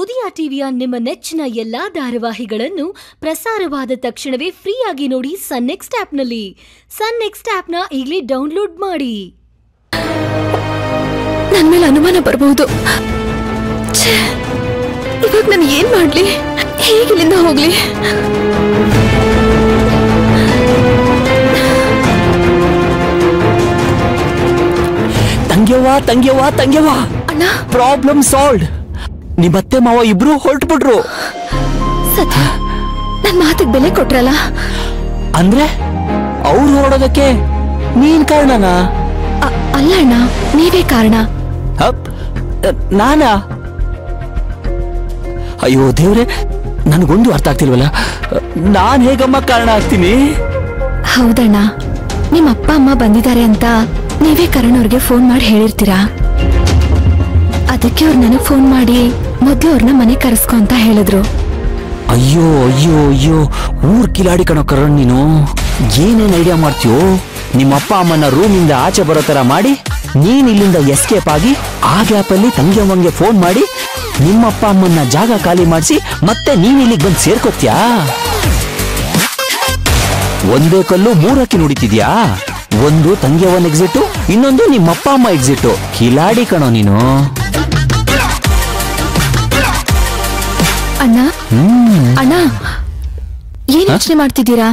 ಉದಯ ಟಿವಿಯ ನಿಮ್ಮ ನೆಚ್ಚಿನ ಎಲ್ಲಾ ಧಾರಾವಾಹಿಗಳನ್ನು ಪ್ರಸಾರವಾದ ತಕ್ಷಣವೇ ಫ್ರೀಯಾಗಿ ನೋಡಿ ಸನ್ ನೆಕ್ಸ್ಟ್ ಆಪ್ನಲ್ಲಿ. ಸನ್ ನೆಕ್ಸ್ಟ್ ಆಪ್ನ ಈಗಲೇ ಡೌನ್ಲೋಡ್ ಮಾಡಿ. ನನ್ನ ಮೇಲೆ ಅನುಮಾನ ಬರಬಹುದು. ಈಗ ನಾನು ಏನು ಮಾಡಲಿ? ಹೇಗೆ ಇಲ್ಲಿಂದ ಹೋಗಲಿ? ತಂಗ್ಯವಾ ತಂಗ್ಯವಾ ತಂಗ್ಯವಾ ಅಣ್ಣ, ಪ್ರಾಬ್ಲಮ್ ಸಾಲ್ವ್ಡ್. निम्ते माव इबरू होटबिट्रु सत्य नन मातिगे बेले कोट्रल अंद्रे अवरु होडोदक्के नीन कारणना अल्ल अण्ण नीवे कारण अप नाना अय्यो देवरे ननगोंदु अर्थ आगतिल्वल्ल नानु हेगम्म कारण आग्तीनि हौदण्ण निम्म अप्प अम्म बंदिद्दारे अंत नीवे करण अवरिगे फोन माडि हेळिर्तीरा ಅದಕ್ಕೆ ಅವರು ನನಗೆ ಫೋನ್ ಮಾಡಿ ಮೊದಲು ಅವರನ್ನ ಮನೆ ಕರೆಸ್ಕೋ ಅಂತ ಹೇಳಿದ್ರು. ಅಯ್ಯೋ ಅಯ್ಯೋ ಅಯ್ಯೋ ಊರ್ ಕಿಲಾಡಿ ಕಣೋ ಕರಣ್, ನೀನು ಏನೇನ್ ಐಡಿಯಾ ಮಾಡ್ತೀಯೋ. ನಿಮ್ಮ ಅಪ್ಪ ಅಮ್ಮನ ರೂಮಿಂದ ಆಚೆ ಬರೋ ತರ ಮಾಡಿ ನೀನ್ ಇಲ್ಲಿಂದ ಎಸ್ಕೇಪ್ ಆಗಿ ಆ ಗ್ಯಾಪ್ ಅಲ್ಲಿ ತಂಗಿಯಮ್ಮಂಗೆ ಫೋನ್ ಮಾಡಿ ನಿಮ್ಮ ಅಪ್ಪ ಅಮ್ಮನ ಜಾಗ ಖಾಲಿ ಮಾಡಿಸಿ ಮತ್ತೆ ನೀನ್ ಇಲ್ಲಿಗೆ ಬಂದು ಸೇರ್ಕೋತ್ಯಾ? ಒಂದೇ ಕಲ್ಲು ಮೂರಕ್ಕೆ ನುಡಿತಿದ್ಯಾ? ಒಂದು ತಂಗಿಯವನ್ ಎಕ್ಸಿಟ್, ಇನ್ನೊಂದು ನಿಮ್ಮಪ್ಪ ಅಮ್ಮ ಎಕ್ಸಿಟ್. ಕಿಲಾಡಿ ಕಣೋ ನೀನು. ಅಣ್ಣ ಅಣ್ಣ ಏನ್ ಯೋಚನೆ ಮಾಡ್ತಿದ್ದೀರಾ?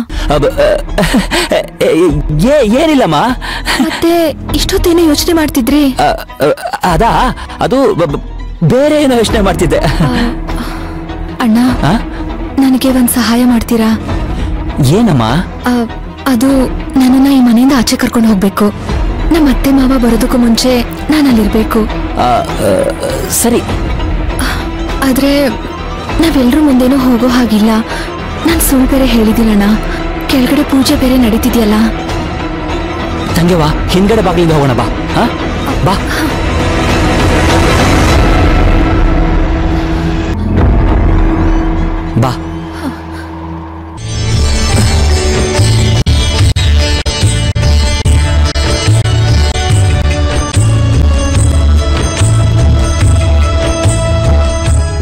ಏನಿಲ್ಲಮ್ಮ. ಮತ್ತೆ ಇಷ್ಟೊತ್ತೇನೋ ಯೋಚನೆ ಮಾಡ್ತಿದ್ರಿ? ಅದಾ ಅದು ಬೇರೆ ಏನೋ ಯೋಚನೆ ಮಾಡ್ತಿದ್ದೆ. ಅಣ್ಣ ನನಗೆ ಒಂದ್ ಸಹಾಯ ಮಾಡ್ತೀರಾ? ಏನಮ್ಮ? ಅದು ನನ್ನನ್ನ ಈ ಮನೆಯಿಂದ ಆಚೆ ಕರ್ಕೊಂಡು ಹೋಗ್ಬೇಕು. ನಮ್ಮ ಅತ್ತೆ ಮಾವ ಬರೋದಕ್ಕೂ ಮುಂಚೆ ನಾನು ಅಲ್ಲಿರ್ಬೇಕು. ಸರಿ, ಆದ್ರೆ ನಾವೆಲ್ಲರೂ ಮುಂದೇನೂ ಹೋಗೋ ಹಾಗಿಲ್ಲ. ನಾನು ಸುಳ್ಳು ಬೇರೆ ಹೇಳಿದ್ದೀನಣ್ಣ. ಕೆಳಗಡೆ ಪೂಜೆ ಬೇರೆ ನಡೀತಿದೆಯಲ್ಲ. ತಂಗೇವಾ ಹಿಂದ್ಗಡೆ ಬಾಗಿಲಿಂದ ಹೋಗೋಣ ಬಾ. ಬಾ ಬಾ.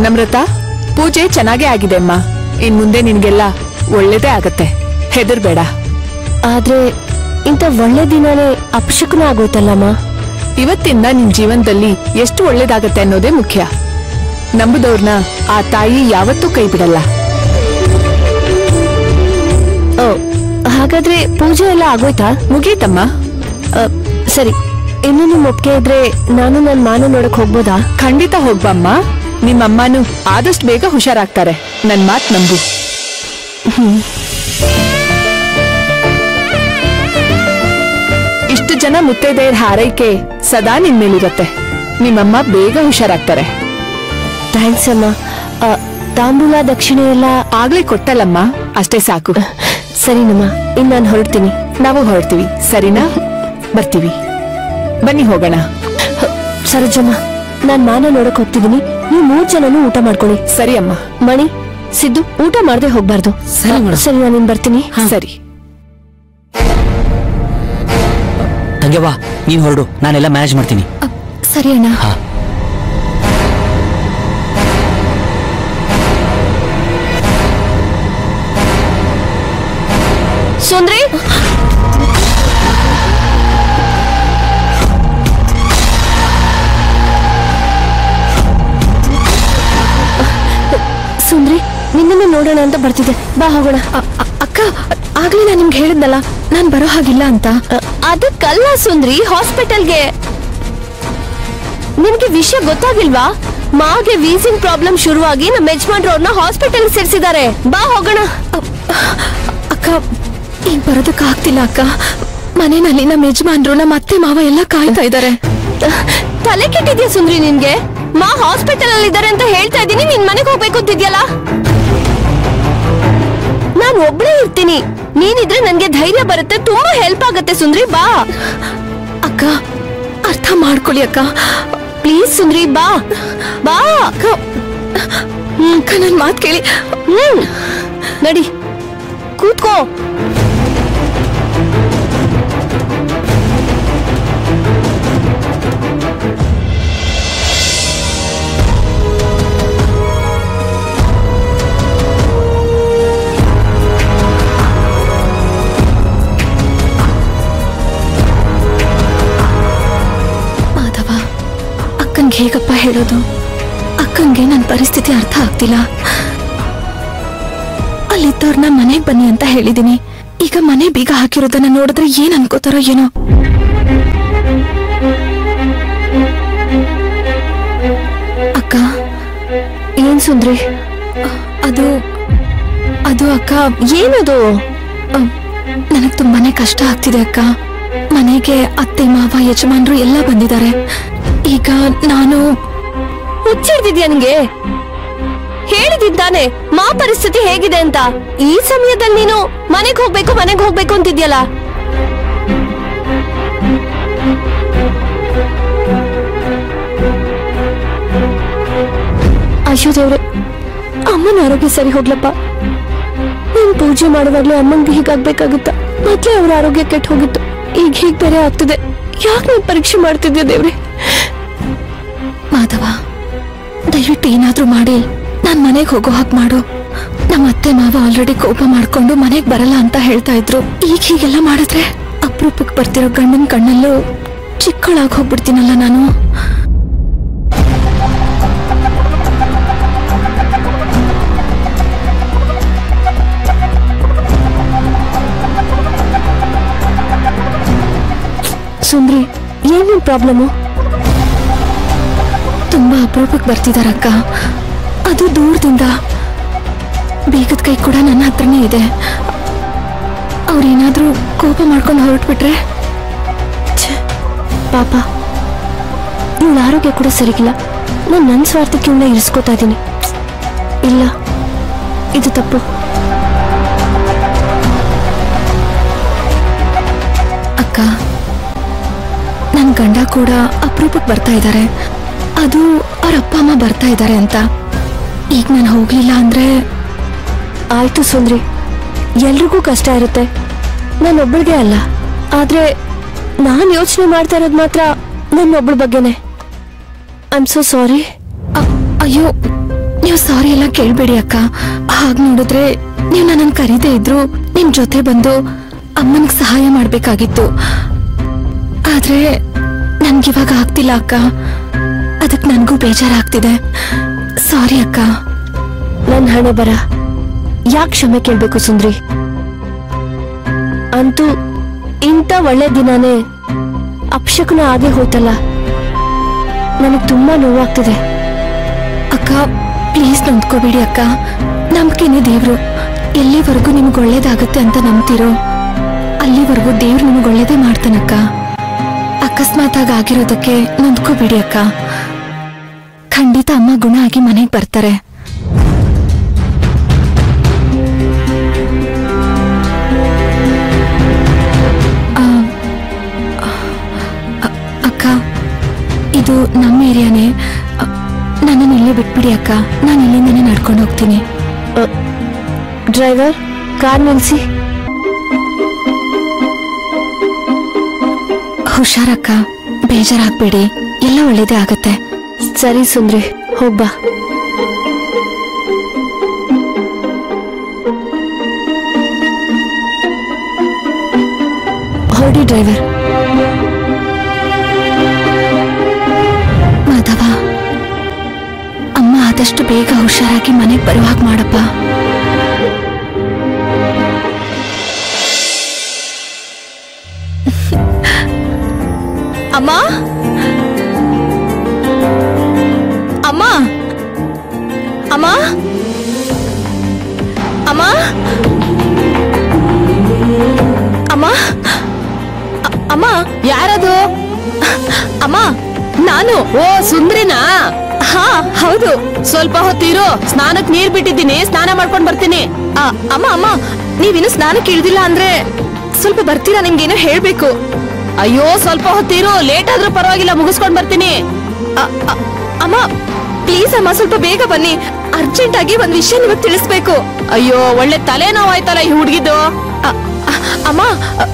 ನಮ್ರತಾ, ಪೂಜೆ ಚೆನ್ನಾಗೇ ಆಗಿದೆ ಅಮ್ಮ. ಇನ್ ಮುಂದೆ ನಿನ್ಗೆಲ್ಲ ಒಳ್ಳೇದೇ ಆಗತ್ತೆ, ಹೆದರ್ಬೇಡ. ಆದ್ರೆ ಇಂಥ ಒಳ್ಳೆ ದಿನನೇ ಅಪಶಕುನ ಆಗೋಯ್ತಲ್ಲಮ್ಮ. ಇವತ್ತಿಂದ ನಿನ್ ಜೀವನದಲ್ಲಿ ಎಷ್ಟು ಒಳ್ಳೇದಾಗತ್ತೆ ಅನ್ನೋದೇ ಮುಖ್ಯ. ನಂಬುದವ್ರನ್ನ ಆ ತಾಯಿ ಯಾವತ್ತೂ ಕೈ ಬಿಡಲ್ಲ. ಹಾಗಾದ್ರೆ ಪೂಜೆ ಎಲ್ಲ ಆಗೋಯ್ತಾ? ಮುಗೀತಮ್ಮ. ಸರಿ, ಇನ್ನು ನಿಮ್ ಒಪ್ಪಿಗೆ ಇದ್ರೆ ನಾನು ನನ್ನ ಮಾನ ನೋಡಕ್ ಹೋಗ್ಬೋದಾ? ಖಂಡಿತ ಹೋಗ್ಬಮ್ಮ. ನಿಮ್ಮಮ್ಮನೂ ಆದಷ್ಟು ಬೇಗ ಹುಷಾರಾಗ್ತಾರೆ. ನನ್ನ ಮಾತು ನಂಬು. ಇಷ್ಟು ಜನ ಮುತ್ತೈದೆಯರ ಹಾರೈಕೆ ಸದಾ ನಿನ್ ಮೇಲಿರುತ್ತೆ. ನಿಮ್ಮಮ್ಮ ಬೇಗ ಹುಷಾರಾಗ್ತಾರೆ. ಥ್ಯಾಂಕ್ಸ್ ಅಮ್ಮ. ತಾಂಬೂಲ ದಕ್ಷಿಣೆ ಎಲ್ಲ ಆಗ್ಲೇ ಕೊಟ್ಟಲ್ಲಮ್ಮ, ಅಷ್ಟೇ ಸಾಕು. ಸರಿನಮ್ಮ, ಇನ್ನು ನಾನು ಹೊರಡ್ತೀನಿ. ನಾವು ಹೊರಡ್ತೀವಿ ಸರಿನಾ? ಬರ್ತೀವಿ, ಬನ್ನಿ ಹೋಗೋಣ. ಸರೋಜಮ್ಮ, ನಾನು ಮಾನ ನೋಡಕ್ ಹೋಗ್ತಿದ್ದೀನಿ. ನೀವು ಮೂರ್ ಜನನು ಊಟ ಮಾಡ್ಕೊಳ್ಳಿ. ಸರಿ ಅಮ್ಮ. ಮಣಿ, ಸಿದ್ದು ಊಟ ಮಾಡದೆ ಹೋಗ್ಬಾರ್ದು. ಸರಿ, ನಾನಿನ್ ಬರ್ತೀನಿ. ಸರಿ ತಂಗೇವಾ, ನೀನ್ ಹೊರಡು, ನಾನೆಲ್ಲ ಮ್ಯಾನೇಜ್ ಮಾಡ್ತೀನಿ. ಸರಿ ಅಣ್ಣ. ಸುಂದ್ರಿ, ಸುಂದ್ರಿ ನಿನ್ನನ್ನು ನೋಡೋಣ ಅಂತ ಬರ್ತಿದ್ದೆ, ಬಾ ಹೋಗೋಣ. ಅಕ್ಕ, ಆಗ್ಲೇ ನಾನು ನಿಮ್ಗೆ ಹೇಳಿದ್ನಲ್ಲ ನಾನು ಬರೋ ಹಾಗಿಲ್ಲ ಅಂತ. ಅದಕ್ಕಲ್ಲ ಸುಂದ್ರಿ, ಹಾಸ್ಪಿಟಲ್ಗೆ. ನಿಮ್ಗೆ ವಿಷಯ ಗೊತ್ತಾಗಿಲ್ವಾ? ಮಾಗೆ ವೀಸಿಂಗ್ ಪ್ರಾಬ್ಲಮ್ ಶುರುವಾಗಿ ನಮ್ಮ ಯಜಮಾನ್ರು ಅವ್ರನ್ನ ಹಾಸ್ಪಿಟಲ್ಗೆ ಸೇರಿಸಿದ್ದಾರೆ. ಬಾ ಹೋಗೋಣ. ಅಕ್ಕ, ಈಗ ಬರೋದಕ್ಕೆ ಆಗ್ತಿಲ್ಲ ಅಕ್ಕ. ಮನೆಯಲ್ಲಿ ನಮ್ಮ ಯಜಮಾನ್ರು ನಮ್ಮ ಅತ್ತೆ ಮಾವ ಎಲ್ಲ ಕಾಯ್ತಾ ಇದ್ದಾರೆ. ತಲೆ ಕೆಟ್ಟಿದ್ಯಾ ಸುಂದ್ರಿ ನಿನ್ಗೆ? ಮಾ ಹಾಸ್ಪಿಟಲ್ ಅಲ್ಲಿ ಇದ್ದಾರೆ ಅಂತ ಹೇಳ್ತಾ ಇದ್ದೀನಿ, ನಿನ್ ಮನೆಗೆ ಹೋಗ್ಬೇಕು ಅಂತಿದ್ಯಲ್ಲ. ನಾನು ಒಬ್ಳೇ ಇರ್ತೀನಿ, ನೀನಿದ್ರೆ ನನ್ಗೆ ಧೈರ್ಯ ಬರುತ್ತೆ, ತುಂಬಾ ಹೆಲ್ಪ್ ಆಗತ್ತೆ ಸುಂದ್ರಿ. ಬಾ ಅಕ್ಕ, ಅರ್ಥ ಮಾಡ್ಕೊಳ್ಳಿ ಅಕ್ಕ, ಪ್ಲೀಸ್ ಸುಂದ್ರಿ. ಬಾ ಬಾ ಅಕ್ಕ. ಅಕ್ಕ ನನ್ ಮಾತು ಕೇಳಿ. ನಡಿ, ಕೂತ್ಕೋ. ಹೇಗಪ್ಪ ಹೇಳೋದು ಅಕ್ಕಂಗೆ ನನ್ನ ಪರಿಸ್ಥಿತಿ ಅರ್ಥ ಆಗ್ತಿಲ್ಲ ಅಲ್ಲಿದ್ದವರನ್ನ ಮನೆಗೆ ಬನ್ನಿ ಅಂತ ಹೇಳಿದಿನಿ ಈಗ ಮನೆ ಬೀಗ ಹಾಕಿರೋದನ್ನ ನೋಡಿದ್ರೆ ಏನು ಅನ್ಕೋತಾರೋ ಏನೋ ಅಕ್ಕ ಏನು ಸುಂದ್ರಿ ಅದು ಅದು ಅಕ್ಕ ಏನದು ನನಗೆ ತುಂಬಾನೇ ಕಷ್ಟ ಆಗ್ತಿದೆ ಅಕ್ಕ ಮನೆಗೆ ಅತ್ತೆ ಮಾವ ಯಜಮಾನರು ಎಲ್ಲ ಬಂದಿದ್ದಾರೆ ಈಗ ನಾನು ಹುಚ್ಚಿದ್ದಿದ್ಯಾ ನನಗೆ ಹೇಳಿದಿದ್ದಾನೆ ಮಾ ಪರಿಸ್ಥಿತಿ ಹೇಗಿದೆ ಅಂತ ಈ ಸಮಯದಲ್ಲಿ ನೀನು ಮನೆಗೆ ಹೋಗಬೇಕು ಅಂತಿದ್ಯಲ್ಲ ಅಯ್ಯೋ ದೇವರೇ ಅಮ್ಮನ ಆರೋಗ್ಯ ಸರಿ ಹೋಗ್ಲಪ್ಪ ನಾನು ಪೂಜೆ ಮಾಡುವಾಗಲೇ ಅಮ್ಮನಿಗೆ ಹೀಗಾಗಬೇಕಾಗಿತ್ತು ಮತ್ತೆ ಅವರ ಆರೋಗ್ಯ ಕೆಟ್ಟು ಹೋಗಿತ್ತು ಈಗ ಹೀಗೆ ಬೇರೆ ಆಗ್ತಿದೆ ಯಾಕೆ ನಾನು ಪರೀಕ್ಷೆ ಮಾಡ್ತಿದ್ದೆ ದೇವರೇ ಮಾಧವ ದಯವಿಟ್ಟು ಏನಾದರೂ ಮಾಡಿ ನಾನು ಮನೆಗೆ ಹೋಗೋ ಹಾಗೆ ಮಾಡು ನಮ್ಮ ಅತ್ತೆ ಮಾವ ಆಲ್ರೆಡಿ ಕೋಪ ಮಾಡ್ಕೊಂಡು ಮನೆಗೆ ಬರಲ್ಲ ಅಂತ ಹೇಳ್ತಾ ಇದ್ರು ಈಗ ಹೀಗೆಲ್ಲ ಮಾಡಿದ್ರೆ ಅಪ್ರೂಪಕ್ಕೆ ಬರ್ತಿರೋ ಗಂಡನ ಕಣ್ಣಲ್ಲೂ ಚಿಕ್ಕಳಾಗಿ ಹೋಗ್ಬಿಡ್ತೀನಲ್ಲ ನಾನು ಸುಂದ್ರಿ ಏನು ಪ್ರಾಬ್ಲಮ್ ತುಂಬಾ ಅಪ್ರೂಪಕ್ಕೆ ಬರ್ತಿದಾರ ಅಕ್ಕ ಅದು ದೂರದಿಂದ ಬೇಗದ ಕೈ ಕೂಡ ನನ್ನ ಹತ್ರನೇ ಇದೆ ಅವರೇನಾದರೂ ಕೋಪ ಮಾಡ್ಕೊಂಡು ಹೊರಟ್ಬಿಟ್ರೆ ಪಾಪ ಇವಳ ಆರೋಗ್ಯ ಕೂಡ ಸರಿಗಿಲ್ಲ ನಾನು ನನ್ನ ಸ್ವಾರ್ಥಕ್ಕೆ ಇವಳನ್ನ ಇರಿಸ್ಕೋತಾ ಇದ್ದೀನಿ ಇಲ್ಲ ಇದು ತಪ್ಪು ಅಕ್ಕ ನನ್ನ ಗಂಡ ಕೂಡ ಅಪ್ರೂಪಕ್ಕೆ ಬರ್ತಾ ಇದ್ದಾರೆ ಅದು ಅವರ ಅಪ್ಪ ಅಮ್ಮ ಬರ್ತಾ ಇದ್ದಾರೆ ಅಂತ ಈಗ ನಾನು ಹೋಗಲಿಲ್ಲ ಅಂದ್ರೆ ಆಯ್ತು ಸುಂದ್ರಿ ಎಲ್ರಿಗೂ ಕಷ್ಟ ಇರುತ್ತೆ ನಾನೊಬ್ಬಳಿಗೆ ಅಲ್ಲ ಆದ್ರೆ ನಾನು ಯೋಚನೆ ಮಾಡ್ತಾ ಇರೋದು ಮಾತ್ರ ನನ್ನೊಬ್ಬಳ ಬಗ್ಗೆನೆ ಐ ಆಮ್ ಸೋ ಸಾರಿ ಅಯ್ಯೋ ನೀವು ಸಾರಿ ಎಲ್ಲ ಕೇಳಬೇಡಿ ಅಕ್ಕ ಹಾಗೆ ನೋಡಿದ್ರೆ ನೀವು ನನ್ನನ್ನು ಕರೀದೇ ಇದ್ರು ನಿಮ್ಮ ಜೊತೆ ಬಂದು ಅಮ್ಮನಿಗೆ ಸಹಾಯ ಮಾಡಬೇಕಾಗಿತ್ತು ಆದ್ರೆ ನನಗಿವಾಗ ಆಗ್ತಿಲ್ಲ ಅಕ್ಕ ಅದಕ್ಕೆ ನನಗೂ ಬೇಜಾರಾಗ್ತಿದೆ ಸಾರಿ ಅಕ್ಕ ನನ್ನ ಹಣೆ ಬರ ಯಾಕೆ ಕ್ಷಮೆ ಕೇಳಬೇಕು ಸುಂದ್ರಿ ಅಂತೂ ಇಂಥ ಒಳ್ಳೆ ದಿನಾನೇ ಅಪಶಕುನ ಆಗೇ ಹೋಯ್ತಲ್ಲ ನನಗೆ ತುಂಬಾ ನೋವಾಗ್ತಿದೆ ಅಕ್ಕ ಪ್ಲೀಸ್ ನಂಬ್ಕೋಬೇಡಿ ಅಕ್ಕ ನಂಬಿಕೆನೇ ದೇವ್ರು ಎಲ್ಲಿವರೆಗೂ ನಿಮ್ಗೆ ಒಳ್ಳೇದಾಗುತ್ತೆ ಅಂತ ನಂಬ್ತಿರೋ ಅಲ್ಲಿವರೆಗೂ ದೇವ್ರು ನಿಮ್ಗೆ ಒಳ್ಳೇದೇ ಮಾಡ್ತಾನಕ್ಕ ಅಕಸ್ಮಾತ್ ಆಗಿರೋದಕ್ಕೆ ನೊಂದ್ಕೋಬೇಡಿ ಅಕ್ಕ ಖಂಡಿತ ಅಮ್ಮ ಗುಣ ಆಗಿ ಮನೆಗೆ ಬರ್ತಾರೆ ಅಕ್ಕ ಇದು ನಮ್ಮ ಏರಿಯಾನೇ ನನ್ನನ್ನು ಇಲ್ಲೇ ಬಿಟ್ಬಿಡಿ ಅಕ್ಕ ನಾನು ಇಲ್ಲಿಂದನೇ ನಡ್ಕೊಂಡು ಹೋಗ್ತೀನಿ ಡ್ರೈವರ್ ಕಾರ್ ನಿಲ್ಲಿಸಿ ಹುಷಾರಕ್ಕ ಬೇಜಾರಾಗಬೇಡಿ ಎಲ್ಲ ಒಳ್ಳೇದೇ ಆಗುತ್ತೆ ಸರಿ ಸುಂದ್ರಿ ಹೋಗ್ಬಾ ಹೊಡಿ ಡ್ರೈವರ್ ಮಾಧವ ಅಮ್ಮ ಆದಷ್ಟು ಬೇಗ ಹುಷಾರಾಗಿ ಮನೆಗೆ ಬರುವಾಗ ಮಾಡಪ್ಪ ಅಮ್ಮ ಅಮ್ಮ ಅಮ್ಮ ಅಮ್ಮ ಅಮ್ಮ ಅಮ್ಮ ಯಾರದು ಅಮ್ಮ ನಾನು ಓ ಸುಂದ್ರಿನಾ ಹಾ ಹೌದು ಸ್ವಲ್ಪ ಹೊತ್ತಿರು ಸ್ನಾನಕ್ಕೆ ನೀರು ಬಿಟ್ಟಿದ್ದೀನಿ ಸ್ನಾನ ಮಾಡ್ಕೊಂಡು ಬರ್ತೀನಿ ಅಮ್ಮ ಅಮ್ಮ ನೀವಿನ್ನು ಸ್ನಾನಕ್ಕೆ ಇಳಿದಿಲ್ಲ ಅಂದ್ರೆ ಸ್ವಲ್ಪ ಬರ್ತೀರಾ ನಿಮ್ಗೇನೋ ಹೇಳ್ಬೇಕು ಅಯ್ಯೋ ಸ್ವಲ್ಪ ಹೊತ್ತಿರು ಲೇಟ್ ಆದ್ರೂ ಪರವಾಗಿಲ್ಲ ಮುಗಿಸ್ಕೊಂಡು ಬರ್ತೀನಿ ಅಮ್ಮ ಪ್ಲೀಸ್ ಅಮ್ಮ ಸ್ವಲ್ಪ ಬೇಗ ಬನ್ನಿ ಅರ್ಜೆಂಟ್ ಆಗಿ ಒಂದ್ ವಿಷಯ ನಿಮಗೆ ತಿಳಿಸ್ಬೇಕು ಅಯ್ಯೋ ಒಳ್ಳೆ ತಲೆನೋವು ಆಯ್ತಲ್ಲ ಈ ಹುಡುಗಿದು ಅಮ್ಮ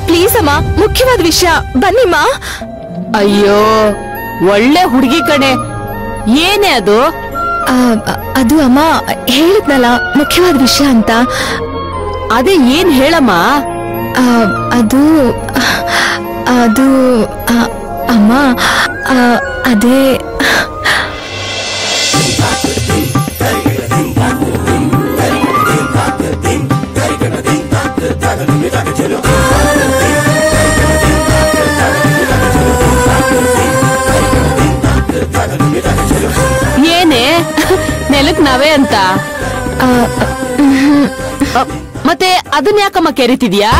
ಪ್ಲೀಸ್ ಅಮ್ಮ ಮುಖ್ಯವಾದ ವಿಷಯ ಬನ್ನಿಮ್ಮ ಅಯ್ಯೋ ಒಳ್ಳೆ ಹುಡುಗಿ ಕಣೆ ಏನೇ ಅದು ಅದು ಅಮ್ಮ ಹೇಳಿದ್ನಲ್ಲ ಮುಖ್ಯವಾದ ವಿಷಯ ಅಂತ ಅದೇ ಏನ್ ಹೇಳಮ್ಮ ಅದು ಅದು ಅಮ್ಮ ಅದೇ ಮೇಲಕ್ ನಾವೇ ಅಂತ ಮತ್ತೆ ಅದನ್ನ ಯಾಕಮ್ಮ ಕೆರಿತಿದ್ಯಾ?